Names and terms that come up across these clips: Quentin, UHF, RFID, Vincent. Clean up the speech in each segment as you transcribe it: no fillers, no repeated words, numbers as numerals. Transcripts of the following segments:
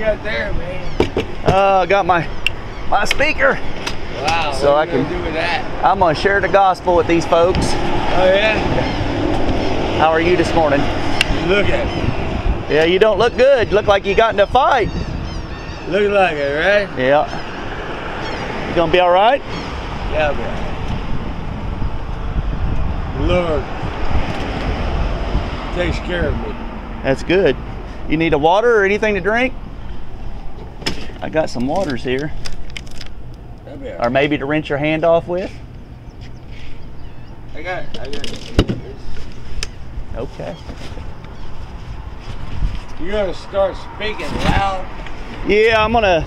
you got there, man? I got my speaker. Wow. So what are you gonna do with that? I'm gonna share the gospel with these folks. Oh yeah. How are you this morning? Looking. Yeah, you don't look good. Look like you got in a fight. Look like it, right? Yeah. You gonna be all right? Yeah, man. Lord takes care of me. That's good. You need a water or anything to drink? I got some waters here. That'd be all right. Or maybe to rinse your hand off with. I got it. Okay. You're gonna start speaking loud? Yeah, I'm gonna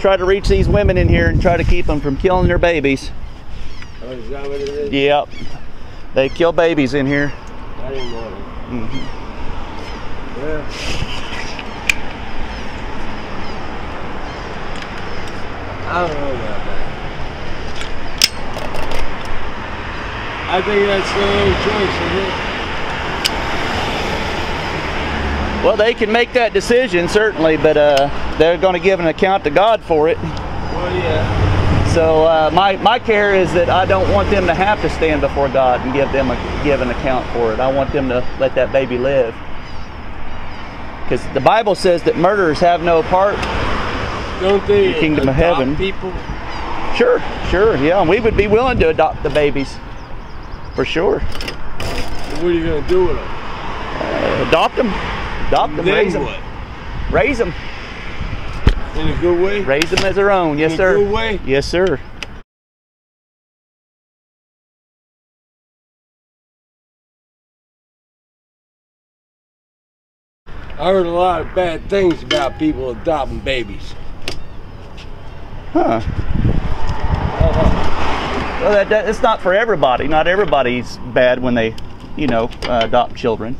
try to reach these women in here and try to keep them from killing their babies. Oh, is that what it is? Yep. They kill babies in here. I didn't want it. Mm-hmm. Yeah. I don't know about that. I think that's their own choice, isn't it? Well, they can make that decision, certainly, but they're going to give an account to God for it. Well, yeah. So my care is that I don't want them to have to stand before God and give an account for it. I want them to let that baby live. Because the Bible says that murderers have no part in the kingdom of heaven. People? Sure, yeah. We would be willing to adopt the babies, for sure. What are you going to do with them? Adopt them, raise them. In a good way? Raise them as their own, yes sir. In a good way? Yes sir. I heard a lot of bad things about people adopting babies. Huh. Well, it's not for everybody. Not everybody's bad when they, adopt children.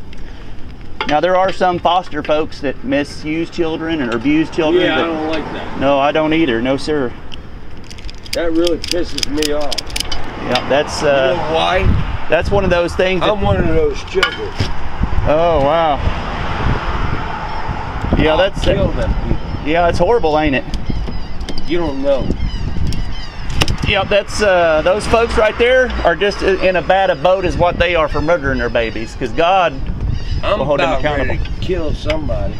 Now, there are some foster folks that misuse children and abuse children. Yeah, I don't like that. No, I don't either. No, sir. That really pisses me off. Yeah, that's... you know why? That's one of those things... I'm one of those children. Oh, wow. Yeah, that's... kill them people. Yeah, it's horrible, ain't it? You don't know. Yeah, that's... those folks right there are just in a bad abode is what they are for murdering their babies. Because God... I'm about ready to kill somebody.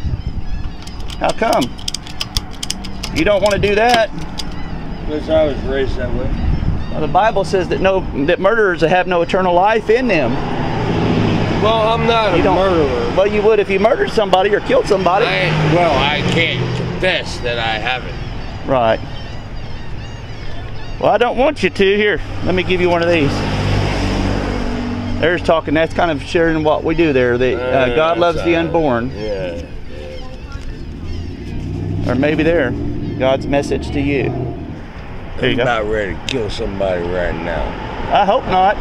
How come? You don't want to do that. Because I was raised that way. Well, the Bible says that murderers have no eternal life in them. Well, I'm not a murderer. Well, you would if you murdered somebody or killed somebody. I can't confess that I haven't. Right. Well, I don't want you to. Here, let me give you one of these. There's talking, that's kind of sharing what we do there. That God loves the unborn. Yeah, yeah. Or maybe there, God's message to you. I'm not ready to kill somebody right now. I hope not.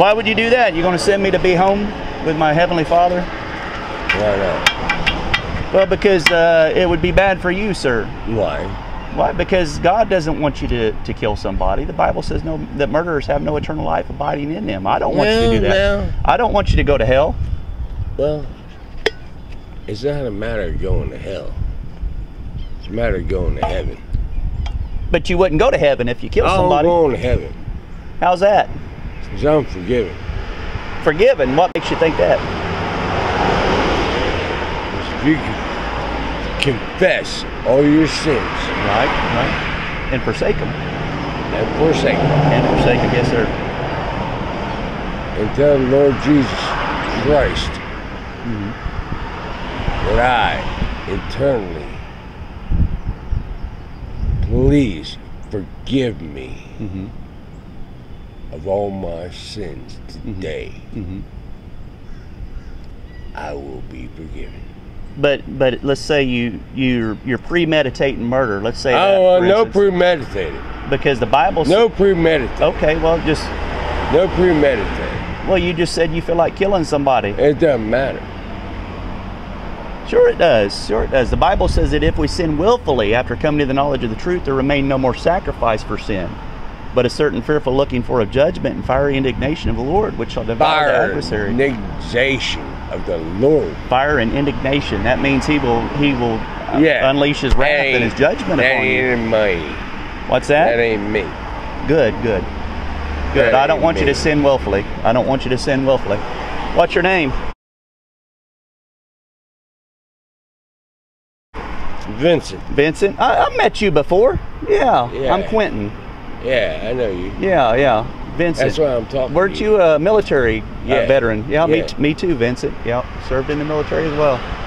Why would you do that? You're going to send me to be home with my Heavenly Father? Why not? Well, because it would be bad for you, sir. Why? Why? Because God doesn't want you to kill somebody. The Bible says that murderers have no eternal life abiding in them. I don't want you to do that. No. I don't want you to go to hell. Well, it's not a matter of going to hell. It's a matter of going to heaven. But you wouldn't go to heaven if you killed somebody. I'm going to heaven. How's that? Because I'm forgiven. Forgiven? What makes you think that? If you confess all your sins. Right. And forsake them. And forsake them, yes sir. And tell the Lord Jesus Christ that I eternally, please forgive me of all my sins today. I will be forgiven. But let's say you're premeditating murder. Let's say no premeditated. Because the Bible says no premeditated. Okay, well just no premeditated. Well, you just said you feel like killing somebody. It doesn't matter. Sure it does. Sure it does. The Bible says that if we sin willfully after coming to the knowledge of the truth, there remain no more sacrifice for sin, but a certain fearful looking for of judgment and fiery indignation of the Lord, which shall devour the adversary. Indignation. of the Lord. Fire and indignation. That means he will unleash his wrath and his judgment upon you. That ain't me. What's that? That ain't me. Good. I don't want you to sin willfully. What's your name? Vincent. Vincent? I met you before. Yeah. I'm Quentin. Yeah, I know you. Yeah. Vincent. That's why I'm talking to you. Weren't you a military veteran? Yeah, me too, Vincent. Yeah, served in the military as well.